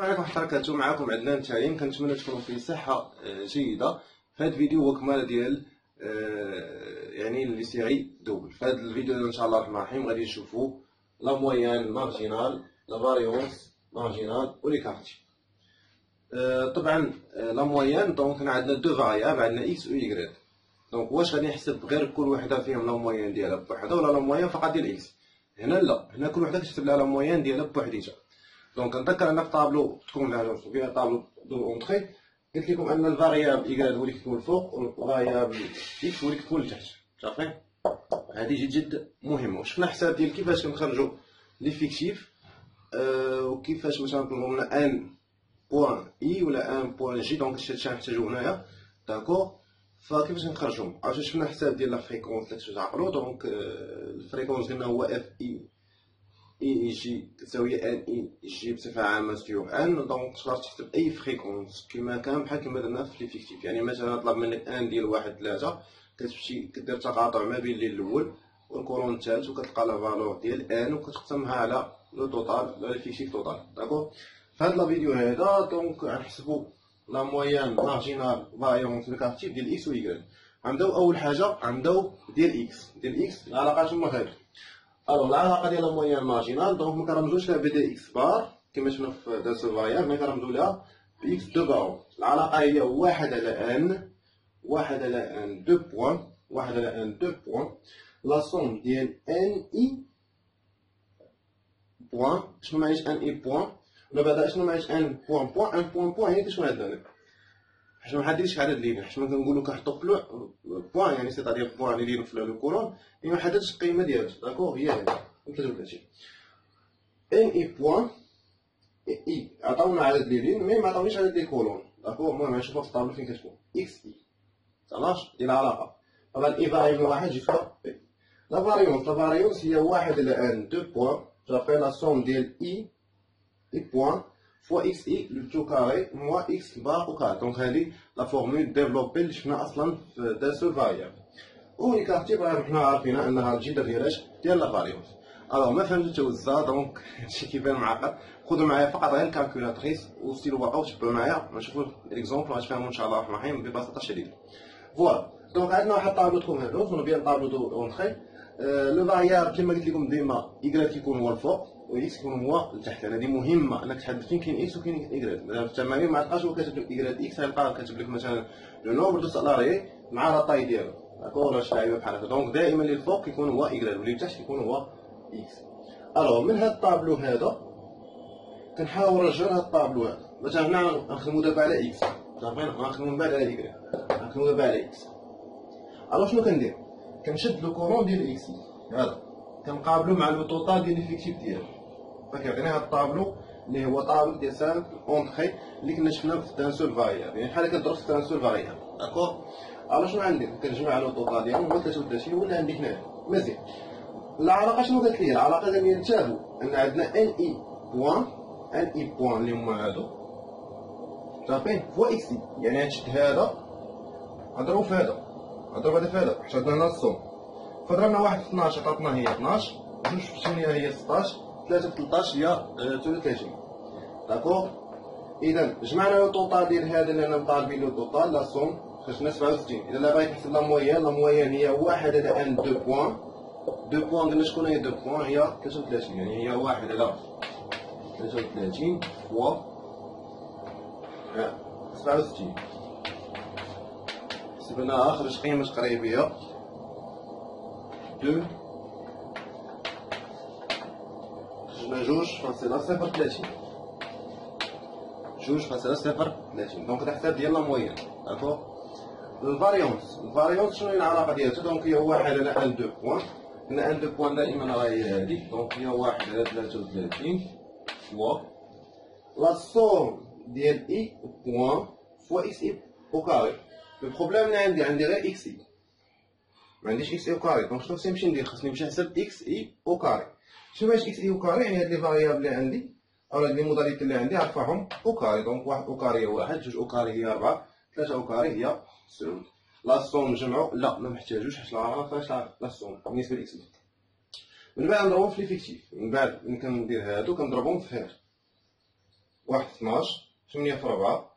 السلام عليكم حركاتو، معكم عدنان تعليم. كنتمنى تكونوا في صحة جيدة. في هذا الفيديو هو كمال ديال يعني الليسيعي دوبل. في هذا الفيديو ان شاء الله الرحمن الرحيم غادي نشوفوا لا مويان مارجينال، لا فاريونس مارجينال ولي كارتي. طبعا لا مويان دونك عندنا دو فاريابل، عندنا اكس و واي. دونك واش غادي نحسب غير كل وحده فيهم لا مويان ديالها بوحدها ولا لا مويان فقط ديال اكس؟ هنا لا، هنا كل وحده كتكتب لها لا مويان ديالها بوحديتها. دونك نذكر ان في طابلو تكون لها جوج فيها طابلو دو اونتري، قلت لكم ان الفاريابل ايكال هو اللي كتكون الفوق والفاريابل اكس هو اللي كتكون لتحت. صافي، هذه جد مهمه. شفنا حساب ديال كيفاش كنخرجوا لي فيكتيف وكيفاش مثلا نطلبوا لنا ان بوان اي ولا ان بوان جي. دونك هادشي غنحتاجو هنايا، داكور. فكيفاش نخرجهم؟ عرفتوا شفنا حساب ديال لا فريكونس اللي كتعقلوا. دونك الفريكونس ديالنا هو اف اي اي جي تساوي ان اي جي بصفه عامه سيغ ان. دونك تقدر تكتب اي فريكونس كما كان بحال كما درنا في ليفيكتيف. يعني مثلا طلب منك ان ديال 1 3، كتمشي كدير تقاطع ما بين الاول والكولون الثالث وكتلقى لا فالور ديال ان وكتقسمها على لو توتال، لا ليفيكتيف توتال. داكور، فهاد لا فيديو هذا دونك غنحسبوا لا مويان مارجينال فاريونس ليكارتيف ديال اكس و واي. غنبداو اول حاجه، غنبداو ديال اكس. ديال اكس العلاقات هما هادو. الو العلاقه ديال لا مويان مارجينال دونك مكنرمزوش لها بدي اكس بار كما شفنا في داس الفاريابل، مي كنرمزو لها باكس دو بار. العلاقه هي واحد على ان، واحد على ان دو بوان، واحد على ان دو بوان لا سوم ديال ان اي بوان. شنو معنيش ان اي بوان؟ دابا شنو معنيش ان بوان بوان؟ ان بوان بوان هي شنو عندنا هنا؟ حيت ما محددش عدد لينا، حيت كنقولو كنحطو بلوع بوان، يعني سي طادير بوان اللي يديرو في الكولون اللي محددش القيمة ديالو. داكور، هي هادي 33 ان اي بوان اي. عطاونا عدد ليلين مي معطاونيش عدد لي كولون. داكور، المهم غنشوفها في الطابلو فين كتكون اكس اي. فهمتش ديال العلاقة؟ طبعا الاي فاريبل واحد جيتها بي. لا فاريونس، لا فاريونس هي واحد على ان دو بوان جابي لا سوم ديال اي اي بوان fois xi le tout carré moins x bar au carré. Donc هذه لا فورمول ديفلوبي اللي شفنا اصلا في داس الفاريابل. وليكارتي راه حنا عارفينها انها الجذر ديالاش ديال لا فاريونس. الوغ ما فهمتش الزا، دونك هادشي كيبان معقد. خذوا معايا فقط غير الكالكولاتريس وستيل ورقه وتبعوا معايا، غنشوفوا الاكزومبل غتفهموا ان شاء الله الرحمن الرحيم ببساطه شديده. فوالا، دونك عندنا واحد الطابلوتكم هادو كونو بيان طابلو دو اونتري. لو فاريابل كما قلت لكم ديما ايكغ كيكون هو الفوق و اكس كيكون هو لتحت. هذه مهمه انك تحدد فين كاين اكس وكاين ايكغ. مثلا في التمارين ما تلقاش هو كاتب لك ايكغ اكس، غتلقى كاتب لك مثلا لو نومبر دو سالاري مع لا طاي ديالو. داكور، شي حاجه بحال هكا. دونك دائما اللي الفوق كيكون هو ايكغ واللي تحت كيكون هو اكس. الو من هاد الطابلو هذا كنحاول نرجع لهاد الطابلو هذا. مثلا هنا غنخدمو دابا على اكس، صافي غنخدمو من بعد على ايكغ، غنخدمو دابا على اكس. الو شنو كندير؟ كنشد لو كورون ديال اكس هذا، كنقابلو مع لو توتال ديال ليفيكتيف ديالو. فكيعطينا هاد الطابلو اللي هو طابلو ديال سامبل اونتخي اللي كنا شفناه في تانسول فاريابل، يعني بحال كندرس في تانسول فاريابل. داكور، الو شنو عندي؟ كنجمع لو توتال ديالهم هو 33 ولا عندي هنايا مزيان. العلاقه شنو قالت لي؟ العلاقه ديال انتبهوا ان عندنا ان اي بوان، ان اي بوان اللي هما هادو صافي فوا اكس اي. يعني غنشد هذا غنضرب في هذا، غنضرب هذا في هذا حيت عندنا هنا الصوم. فضربنا واحد في 12 عطاتنا هي 12، جوج في 8 هي 16، 3 في 13 هي 33. داكور، إذا جمعنا لو توطال ديال هذا اللي أنا مطالبين لو توطال لا سوم خرجنا 67. إذا لا باغي تحسب لا مويان، لا مويان هي واحد على أن دو بوان، دو بوان قلنا شكون هي دو بوان؟ هي 33. يعني هي واحد على 33 فوا 67. حسبناها خرج قيمة تقريبية دو خرجنا 2.030، 2.030. دونك هذا حساب ديال لا مويان. داكور، الفاريونس، الفاريونس شنو هي العلاقة ديالها؟ دونك هي واحد على ان دو بوان، هنا ان دو بوان دائما راه هي هادي. دونك هي واحد على 33 فوا لا سوم ديال اي بوان فوا اكس اي او كاري. لو بروبليم اللي عندي غير اكس اي، ما عنديش اكس اي او كاري. دونك شنو خصني نمشي ندير؟ خصني نمشي نحسب اكس اي او كاري. شنو باش اكس اي او كاري؟ يعني هاد لي فاريابل اللي عندي او هاد لي موداليتي اللي عندي عرفاهم او كاري. دونك واحد او كاري هي واحد، جوج او كاري هي ربعة، ثلاثة او كاري هي سعود. لا سوم نجمعو، لا ما محتاجوش حيت العلاقة مفيهاش لا سوم بالنسبة لاكس اي. من بعد نضربهم في ليفيكتيف، من بعد كندير هادو كنضربهم في هاد. واحد 12 8 في 4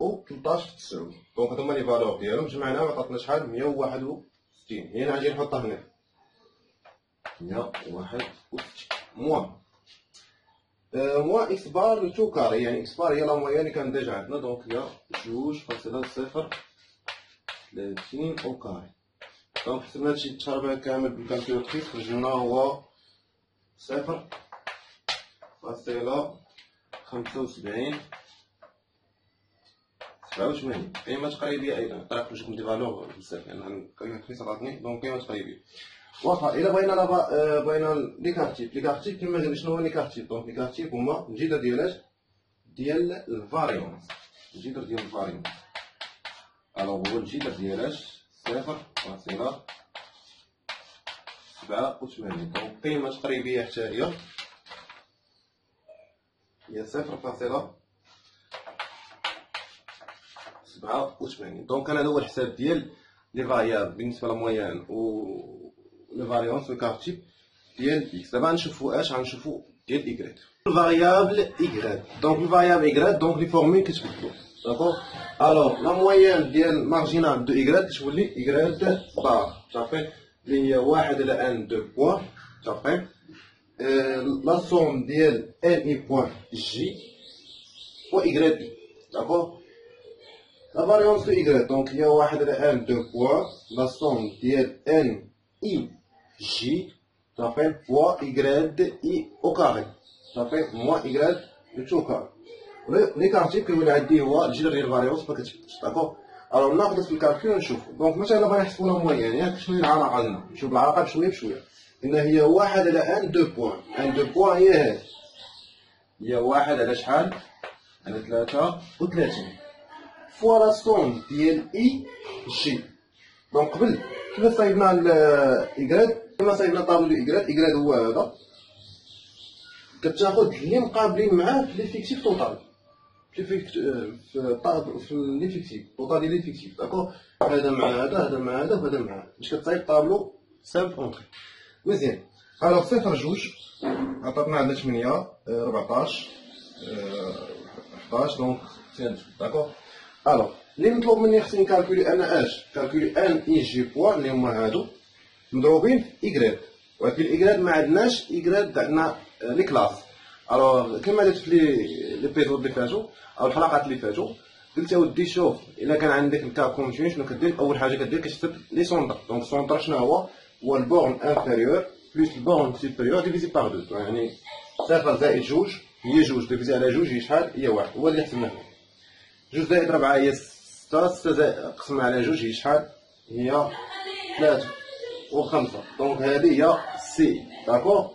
و 13 في 9. دونك هادو هما لي فالور ديالهم جمعناهم عطاتنا شحال 161. هنا غادي نحطها هنا 161 موان موان اكس بار لتو كاري، يعني اكس بار هي لا موان اللي كانت ديجا عندنا. دونك هي 2.030 او كاري. دونك حسبنا هادشي التربيع كامل بالكالكيلوطريس خرجنا هو 0.75 87. قيمة تقريبية أيضا طرح وجهكم دي فالور بزاف، لأن الكالكيلوطريس عطاتني دونك قيمة تقريبية واخا. إلا بغينا بغينا ليكارتيب كيما قلنا شنو هو ليكارتيب. دونك ليكارتيب هما الجذر ديالاش ديال الفاريونس، الجذر ديال الفاريونس. الوغ هو الجذر ديالاش 0.87. دونك قيمة تقريبية حتى هي 0.87. دونك أنا هذا هو الحساب ديال لي فاريابل بالنسبة للمويان و الفاريونس والكارتيب ديال اكس. دابا غنشوفو اش غنشوفو ديال ايكغيك الفاريابل ايكغيك. دونك الفاريابل ايكغيك دونك لي فورمول كتبدلو داكوغ. الوغ لا مويان ديال مارجينال دو ايكغيك كتولي ايكغيك بار صافي اللي هي واحد على ان دو بوان صافي. لا سوم ديال ان اي بوان جي و ايكغيك داكوغ. لا فاريونس دو ايكغيك دونك هي واحد على ان دو بوان لا سوم ديال ان اي J, ça fait fois Y, I au carré. Ça fait moins Y, tout au carré. L'écart-type que vous l'avez dit, c'est J de la variance, pas que tu peux. D'accord ? Alors, on a fait le calcul, on chauffe. Donc, maintenant, on va faire la moyenne. Il y a quelque chose qui est en train de se faire. Il y a 1 à 1, 2 points. 1, 2 points, il y a 1 à 1, 3, 30. Fois la somme, il y a I, J. Donc, كيفاش صايبنا الإكغيك؟ كما صايبنا طابلو الإكغيك، الإكغيك هو هذا كتاخد لي مقابلين معاه في ليفيكتيف توتال، في ليفيكتيف توتال ديال ليفيكتيف داكوغ. هذا مع هذا، هذا مع هذا، وهذا مع هذا، باش كتصايب طابلو سامبل أونتخي مزيان. ألوغ صفر جوج عطاتنا عندنا 8 14 11 دونك 12 داكوغ. ألوغ اللي مطلوب مني خصني نكالكولي أنا أش؟ كالكولي أن إي جي بوان اللي هما هادو مضروبين في إيكغيك، ولكن الإيكغيك ما عندناش إيكغيك عندنا لي كلاس. ألوغ كيما درت في لي بيزود لي فاتو أو الحلقات اللي فاتو قلت يا ودي شوف إلا كان عندك أنت كونتيني شنو كدير؟ أول حاجة كدير كتكتب لي سونطر. دونك سونطر شنو هو؟ هو البورن انفيريور بلوس البورن سوبيريور ديفيزي باغ دو، يعني صفر زائد جوج هي جوج، ديفيزي على جوج هي شحال؟ هي واحد. هو اللي حسبناه هنا جوج زائد ربعة هي ستة، ستة زائد قسمة على جوج هي شحال؟ هي ثلاثة وخمسة. دونك هادي هي سي داكوغ.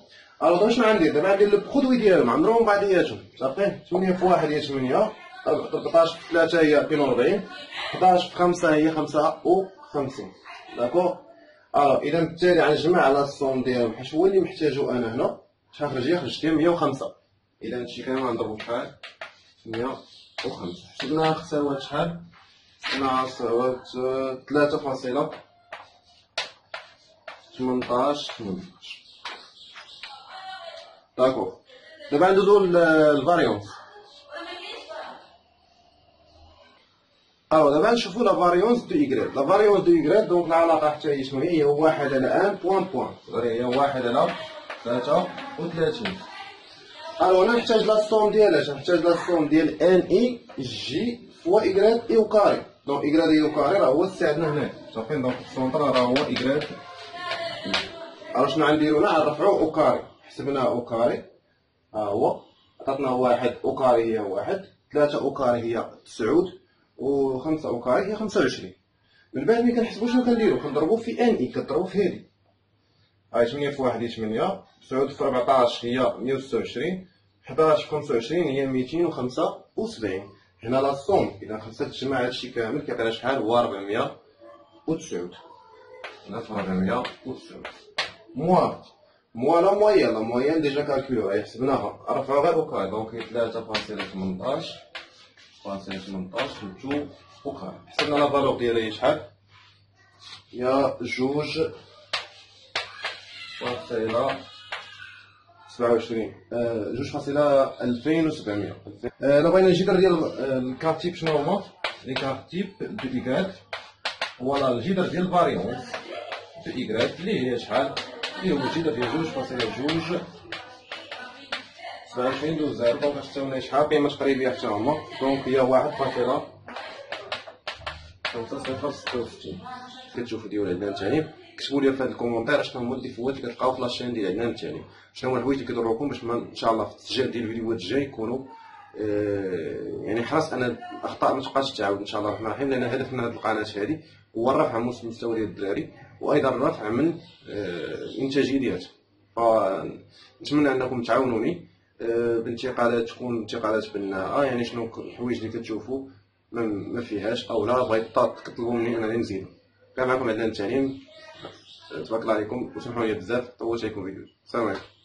ألوغ شنو عندي دابا؟ عندي البخودوي ديالهم عمرهم بعضياتهم صافي. ثمانية في واحد هي ثمانية، 14 في ثلاثة هي 42، 11 في خمسة هي 55 داكوغ. ألوغ إذا بالتالي غنجمع على الصوم ديالهم حيت هو اللي محتاجو أنا هنا. شحال خرج ليا؟ خرج ليا 105. إذا هادشي كامل غنضربو بشحال؟ 105. حسبناها تساوي شحال؟ حسبناها تساوي 3.18. داكوغ دابا ندوزو للفاريونس. دابا نشوفو لافاريونس دو إيكغيك. لافاريونس دو إيكغيك دونك العلاقة حتى هي شنو هي؟ هي واحد على أن بوان بوان، هي واحد على 33. ألوغ أنا نحتاج لاسوم ديال اش؟ نحتاج لاسوم ديال ان اي جي فوا إيكغيك اي وكاري. دونك إيكغيك اي وكاري راه هو السي عندنا هنا صافي. دونك السونطر راه هو إيكغيك. ألوغ شنو غنديرو هنا؟ غنرفعو او كاري. حسبنا او كاري ها هو عطاتنا واحد او كاري هي واحد، ثلاثة او كاري هي 9، و 5 او كاري هي 25. من بعد ملي كنحسبو شنو كنديرو؟ كنضربو في ان اي، كضربو في هادي. هاي 8 في 1 هي 8، 9 في 14 هي 126، 11 في 25 هي 275. هنا لا سوم، إذا خاصها تجمع هادشي كامل كيعطينا شحال؟ هو 409. هنا 409 موان موان لا مويان، لا مويان ديجا كالكولوها حسبناها، رفعو غير أوكاري. دونك هي 3.18 جوج أوكاري. حسبنا لا فالور ديالها هي شحال؟ هي جوج فاصلة 27 2.700. الا بغينا نجي ديال الكارت تيب شنو هما لي كارت تيب دو ايكغيك، ولا الجدر ديال الفاريونس دو ايكغيك اللي هي شحال، اللي هو الجدر ديال 2.2 27 2.0. دونك حتى شحال قيمة تقريبية حتى هما، دونك هي 1.566. كتشوفوا ديال عندنا ثاني، كتبوا لي في هاد الكومونتير شنو هما الديفوات اللي كتلقاو في لاشين ديال عندنا الثاني، شنو هما الحوايج اللي كيضروكم باش ان شاء الله في التسجيل ديال الفيديوهات الجاي يكونوا يعني حرص ان الاخطاء ما تبقاش تعاود ان شاء الله الرحمن الرحيم، لان هدفنا هاد القناه هذه هو الرفع من مستوى ديال الدراري وايضا الرفع من الانتاجيه ديالها. فنتمنى انكم تعاونوني بانتقالات تكون انتقالات بناءه، يعني شنو الحوايج اللي كتشوفوا ما فيهاش او لا بغيت تطلبوا مني انا نزيدو. كان معكم عدنان تعليم، تبارك الله عليكم وسمحوا لي بزاف طولت عليكم الفيديو. السلام عليكم.